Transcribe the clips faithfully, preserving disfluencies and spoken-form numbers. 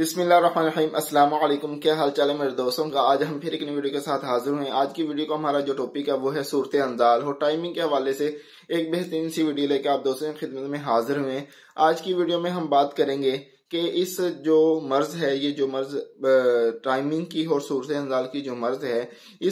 बिस्मिल्लाहिर्रहमानिर्रहीम, अस्सलाम वालेकुम। क्या हाल चाल है मेरे दोस्तों का। आज हम फिर एक नई वीडियो के साथ हाजिर हुए हैं। आज की वीडियो का हमारा जो टॉपिक है वो है सूरत अंजाल और टाइमिंग के हवाले से एक बेहतरीन सी वीडियो लेके आप दोस्तों की खिदमत में हाजिर हुए हैं। आज की वीडियो में हम बात करेंगे कि इस जो मर्ज है, ये जो मर्ज टाइमिंग की और सूरत अंजाल की जो मर्ज है,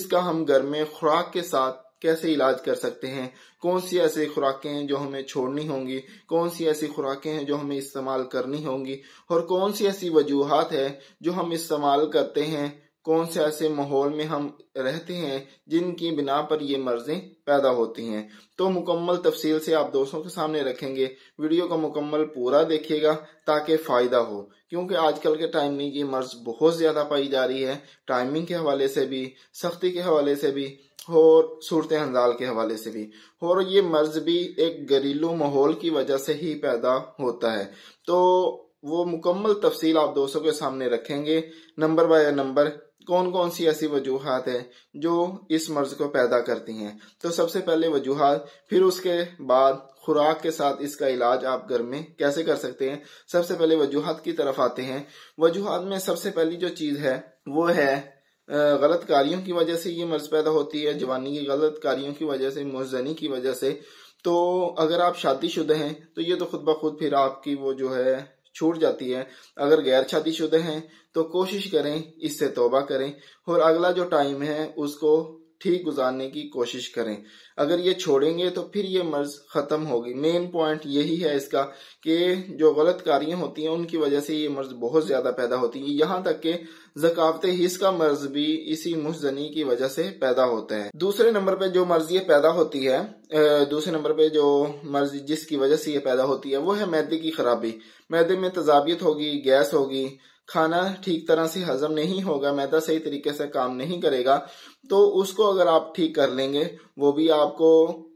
इसका हम घर में खुराक के साथ कैसे इलाज कर सकते हैं, कौन सी ऐसी खुराकें हैं जो हमें छोड़नी होंगी, कौन सी ऐसी खुराकें हैं जो हमें इस्तेमाल करनी होंगी, और कौन सी ऐसी वजूहात है जो हम इस्तेमाल करते हैं, कौन से ऐसे माहौल में हम रहते हैं जिनकी बिना पर ये मर्जें पैदा होती हैं। तो मुकम्मल तफसील से आप दोस्तों के सामने रखेंगे, वीडियो को मुकम्मल पूरा देखिएगा ताकि फ़ायदा हो, क्योंकि आजकल के टाइम में ये मर्ज बहुत ज़्यादा पाई जा रही है। टाइमिंग के हवाले से भी, सख्ती के हवाले से भी और सूरत अंजाल के हवाले से भी, और ये मर्ज भी एक घरेलू माहौल की वजह से ही पैदा होता है। तो वो मुकम्मल तफसील आप दोस्तों के सामने रखेंगे, नंबर बाय नंबर कौन कौन सी ऐसी वजूहात है जो इस मर्ज को पैदा करती हैं। तो सबसे पहले वजूहात, फिर उसके बाद खुराक के साथ इसका इलाज आप घर में कैसे कर सकते हैं। सबसे पहले वजूहात की तरफ आते हैं। वजूहात में सबसे पहली जो चीज़ है वो है गलत कारियों की वजह से ये मर्ज पैदा होती है, जवानी की गलत कारियों की वजह से, मुजनी की वजह से। तो अगर आप शादीशुदा हैं तो ये तो खुद ब खुद फिर आपकी वो जो है छूट जाती है। अगर गैर शादीशुदा हैं तो कोशिश करें इससे तौबा करें और अगला जो टाइम है उसको ठीक गुजारने की कोशिश करें। अगर ये छोड़ेंगे तो फिर ये मर्ज खत्म होगी। मेन पॉइंट यही है इसका कि जो गलत कारियां होती हैं उनकी वजह से ये मर्ज बहुत ज्यादा पैदा होती है। यहाँ तक के ज़कावते हिस का मर्ज भी इसी मुहजनी की वजह से पैदा होता है। दूसरे नंबर पे जो मर्ज ये पैदा होती है, दूसरे नंबर पे जो मर्ज जिसकी वजह से ये पैदा होती है वो है मैदे की खराबी। मैदे में तजाबियत होगी, गैस होगी, खाना ठीक तरह से हजम नहीं होगा, मैदा सही तरीके से काम नहीं करेगा। तो उसको अगर आप ठीक कर लेंगे, वो भी आपको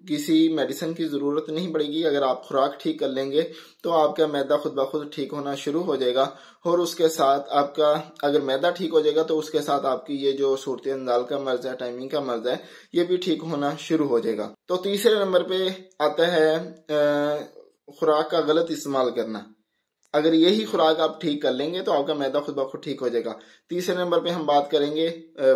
किसी मेडिसिन की ज़रूरत नहीं पड़ेगी। अगर आप खुराक ठीक कर लेंगे तो आपका मैदा खुद ब खुद ठीक होना शुरू हो जाएगा और उसके साथ आपका अगर मैदा ठीक हो जाएगा तो उसके साथ आपकी ये जो सूरत अंजाल का मर्ज है, टाइमिंग का मर्ज है, ये भी ठीक होना शुरू हो जाएगा। तो तीसरे नंबर पे आता है खुराक का गलत इस्तेमाल करना। अगर यही खुराक आप ठीक कर लेंगे तो आपका मैदा खुद ब खुद ठीक हो जाएगा। तीसरे नंबर पे हम बात करेंगे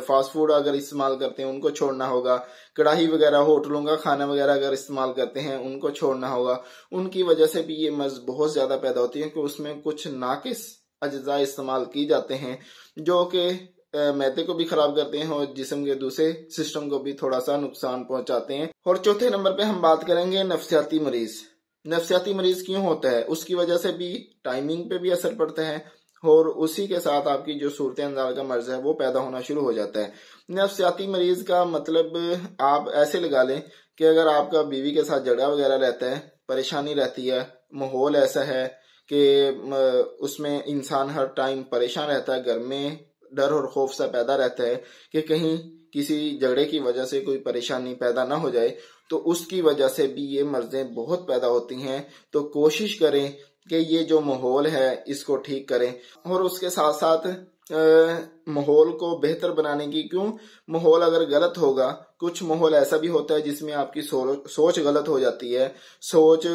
फास्ट फूड अगर इस्तेमाल करते हैं उनको छोड़ना होगा। कढ़ाई वगैरह, होटलों का खाना वगैरह अगर इस्तेमाल करते हैं उनको छोड़ना होगा। उनकी वजह से भी ये मर्ज बहुत ज़्यादा पैदा होती है कि उसमें कुछ नाकिस अज्जा इस्तेमाल की जाते हैं जो कि मैदे को भी खराब करते हैं और जिस्म के दूसरे सिस्टम को भी थोड़ा सा नुकसान पहुंचाते हैं। और चौथे नंबर पे हम बात करेंगे नफ्सियाती मरीज़। नफ्सियाती मरीज क्यों होता है, उसकी वजह से भी टाइमिंग पे भी असर पड़ता है और उसी के साथ आपकी जो सूरत अंजाल का मर्ज है वो पैदा होना शुरू हो जाता है। नफ्सियाती मरीज का मतलब आप ऐसे लगा लें कि अगर आपका बीवी के साथ झगड़ा वगैरह रहता है, परेशानी रहती है, माहौल ऐसा है कि उसमें इंसान हर टाइम परेशान रहता है, घर में डर और खौफ सा पैदा रहता है कि कहीं किसी झगड़े की वजह से कोई परेशानी पैदा ना हो जाए, तो उसकी वजह से भी ये मर्जें बहुत पैदा होती हैं। तो कोशिश करें कि ये जो माहौल है इसको ठीक करें और उसके साथ साथ माहौल को बेहतर बनाने की, क्यों माहौल अगर गलत होगा, कुछ माहौल ऐसा भी होता है जिसमें आपकी सोच सोच गलत हो जाती है, सोच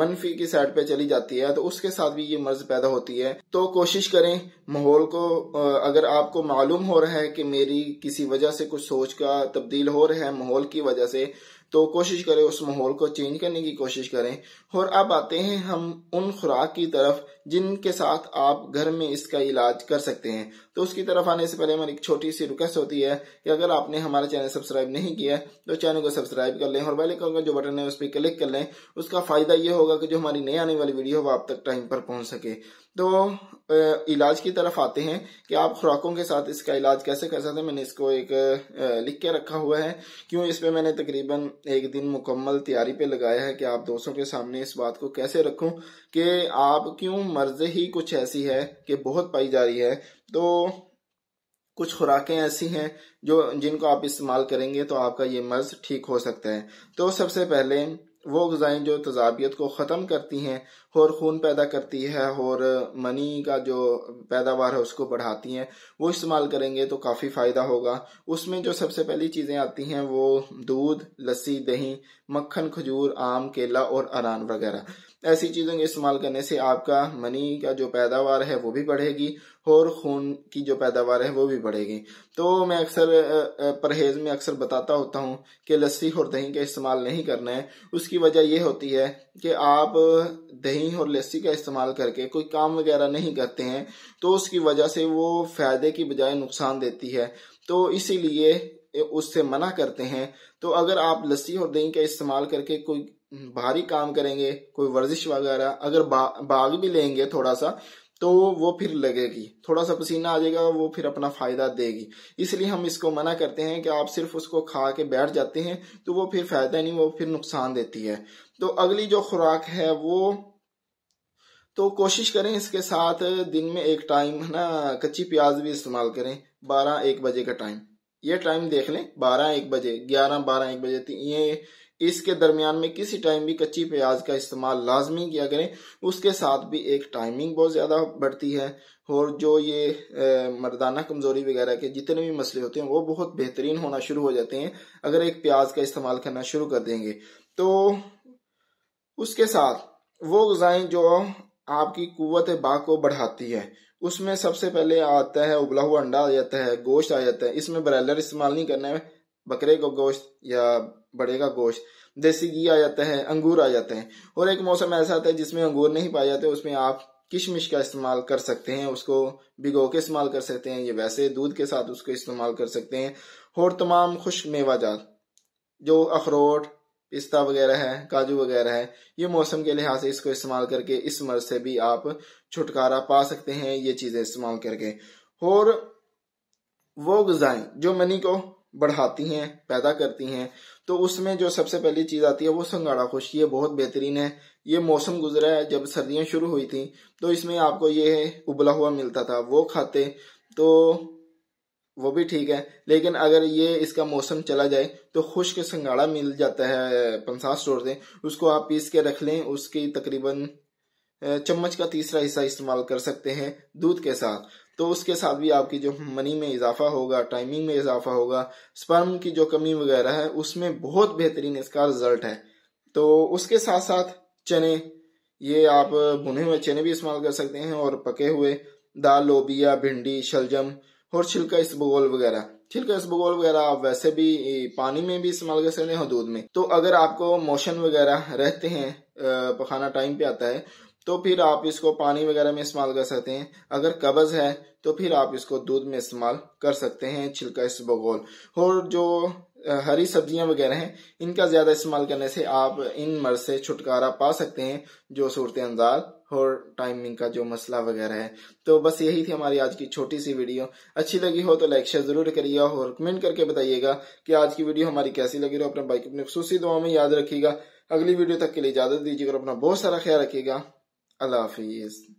मनफी की साइड पे चली जाती है, तो उसके साथ भी ये मर्ज पैदा होती है। तो कोशिश करें माहौल को, अगर आपको मालूम हो रहा है कि मेरी किसी वजह से कुछ सोच का तब्दील हो रहा है माहौल की वजह से, तो कोशिश करें उस माहौल को चेंज करने की कोशिश करें। और अब आते हैं हम उन खुराक की तरफ जिनके साथ आप घर में इसका इलाज कर सकते हैं। तो उसकी तरफ आने से पहले हमारी एक छोटी सी रिक्वेस्ट होती है कि अगर आपने हमारा चैनल सब्सक्राइब नहीं किया है तो चैनल को सब्सक्राइब कर लें और बेल आइकन का जो बटन है उस पर क्लिक कर लें। उसका फायदा ये होगा कि जो हमारी नई आने वाली वीडियो वो आप तक टाइम पर पहुंच सके। तो इलाज की तरफ आते हैं कि आप खुराकों के साथ इसका इलाज कैसे कर सकते हैं। मैंने इसको एक लिख के रखा हुआ है, क्यों इस पर मैंने तकरीबन एक दिन मुकम्मल तैयारी पे लगाया है कि आप दोस्तों के सामने इस बात को कैसे रखूं कि आप, क्यों मर्ज ही कुछ ऐसी है कि बहुत पाई जा रही है। तो कुछ खुराकें ऐसी हैं जो जिनको आप इस्तेमाल करेंगे तो आपका ये मर्ज ठीक हो सकता है। तो सबसे पहले वो गज़ाएँ जो तजाबियत को ख़त्म करती हैं और खून पैदा करती है और मनी का जो पैदावार है उसको बढ़ाती हैं, वो इस्तेमाल करेंगे तो काफ़ी फ़ायदा होगा। उसमें जो सबसे पहली चीज़ें आती हैं वो दूध, लस्सी, दही, मक्खन, खजूर, आम, केला और अनार वगैरह। ऐसी चीज़ों के इस्तेमाल करने से आपका मनी का जो पैदावार है वो भी बढ़ेगी और खून की जो पैदावार है वो भी बढ़ेगी। तो मैं अक्सर परहेज़ में अक्सर बताता होता हूँ कि लस्सी और दही का इस्तेमाल नहीं करना है। उसकी वजह यह होती है कि आप दही और लस्सी का इस्तेमाल करके कोई काम वगैरह नहीं करते हैं तो उसकी वजह से वो फ़ायदे की बजाय नुकसान देती है, तो इसीलिए उससे मना करते हैं। तो अगर आप लस्सी और दही का इस्तेमाल करके कोई भारी काम करेंगे, कोई वर्जिश वगैरह, अगर बा, भाग भी लेंगे थोड़ा सा, तो वो फिर लगेगी, थोड़ा सा पसीना आ जाएगा, वो फिर अपना फ़ायदा देगी। इसलिए हम इसको मना करते हैं कि आप सिर्फ उसको खा के बैठ जाते हैं तो वो फिर फ़ायदा नहीं, वो फिर नुकसान देती है। तो अगली जो खुराक है वो तो कोशिश करें इसके साथ दिन में एक टाइम है ना कच्ची प्याज भी इस्तेमाल करें। बारह एक बजे का टाइम, ये टाइम देख लें, बारह एक बजे, ग्यारह बारह एक बजे, ये इसके दरमियान में किसी टाइम भी कच्ची प्याज का इस्तेमाल लाजमी किया करें। उसके साथ भी एक टाइमिंग बहुत ज़्यादा बढ़ती है और जो ये ए, मर्दाना कमज़ोरी वगैरह के जितने भी मसले होते हैं वो बहुत बेहतरीन होना शुरू हो जाते हैं अगर एक प्याज का इस्तेमाल करना शुरू कर देंगे। तो उसके साथ वो ग़िज़ाएँ जो आपकी कुव्वत बा को बढ़ाती है, उसमें सबसे पहले आता है उबला हुआ अंडा आ जाता है, गोश्त आ जाता है। इसमें ब्रायलर इस्तेमाल नहीं करना है, बकरे का गोश्त या बड़े का गोश्त। देसी घी आ जाता है, अंगूर आ जाते हैं, और एक मौसम ऐसा आता है जिसमें अंगूर नहीं पाए जाते, उसमें आप किशमिश का इस्तेमाल कर सकते हैं, उसको भिगो के इस्तेमाल कर सकते हैं, ये वैसे दूध के साथ उसको इस्तेमाल कर सकते हैं। और तमाम खुश्क मेवाजात जो अखरोट, पिस्ता वगैरह है, काजू वगैरह है, ये मौसम के लिहाज से इसको इस्तेमाल करके इस मर्ज से भी आप छुटकारा पा सकते हैं ये चीज़ें इस्तेमाल करके। और वो ग़िज़ाएँ जो मनी को बढ़ाती हैं, पैदा करती हैं, तो उसमें जो सबसे पहली चीज़ आती है वो संगाड़ा खुश्क, ये बहुत बेहतरीन है। ये मौसम गुजरा है जब सर्दियाँ शुरू हुई थी तो इसमें आपको ये उबला हुआ मिलता था, वो खाते तो वो भी ठीक है, लेकिन अगर ये इसका मौसम चला जाए तो खुश्क संगाड़ा मिल जाता है पंसार स्टोर से, उसको आप पीस के रख लें, उसकी तकरीबन चम्मच का तीसरा हिस्सा इस्तेमाल कर सकते हैं दूध के साथ। तो उसके साथ भी आपकी जो मनी में इजाफा होगा, टाइमिंग में इजाफा होगा, स्पर्म की जो कमी वगैरह है उसमें बहुत बेहतरीन इसका रिजल्ट है। तो उसके साथ साथ चने, ये आप भुने हुए चने भी इस्तेमाल कर सकते हैं और पके हुए दाल, लोबिया, भिंडी, शलजम और छिलका इसबगोल वगैरह। छिलका इसबगोल वगैरह आप वैसे भी पानी में भी इस्तेमाल कर सकते हैं और दूध में। तो अगर आपको मोशन वगैरह रहते हैं, पखाना टाइम पे आता है, तो फिर आप इसको पानी वगैरह में इस्तेमाल कर सकते हैं। अगर कब्ज़ है तो फिर आप इसको दूध में इस्तेमाल कर सकते हैं, छिलका इसबगोल। और जो हरी सब्जियां वगैरह हैं, इनका ज़्यादा इस्तेमाल करने से आप इन मर्ज़ से छुटकारा पा सकते हैं जो सूरत अंदाज़ और टाइमिंग का जो मसला वगैरह है। तो बस यही थी हमारी आज की छोटी सी वीडियो। अच्छी लगी हो तो लाइक शेयर ज़रूर करिएगा और कमेंट करके बताइएगा कि आज की वीडियो हमारी कैसी लगी हो। अपने भाई को अपनी खुसूसी दुआ में याद रखिएगा। अगली वीडियो तक के लिए इजाज़त दीजिएगा और अपना बहुत सारा ख्याल रखिएगा। अल्लाह हाफिज़।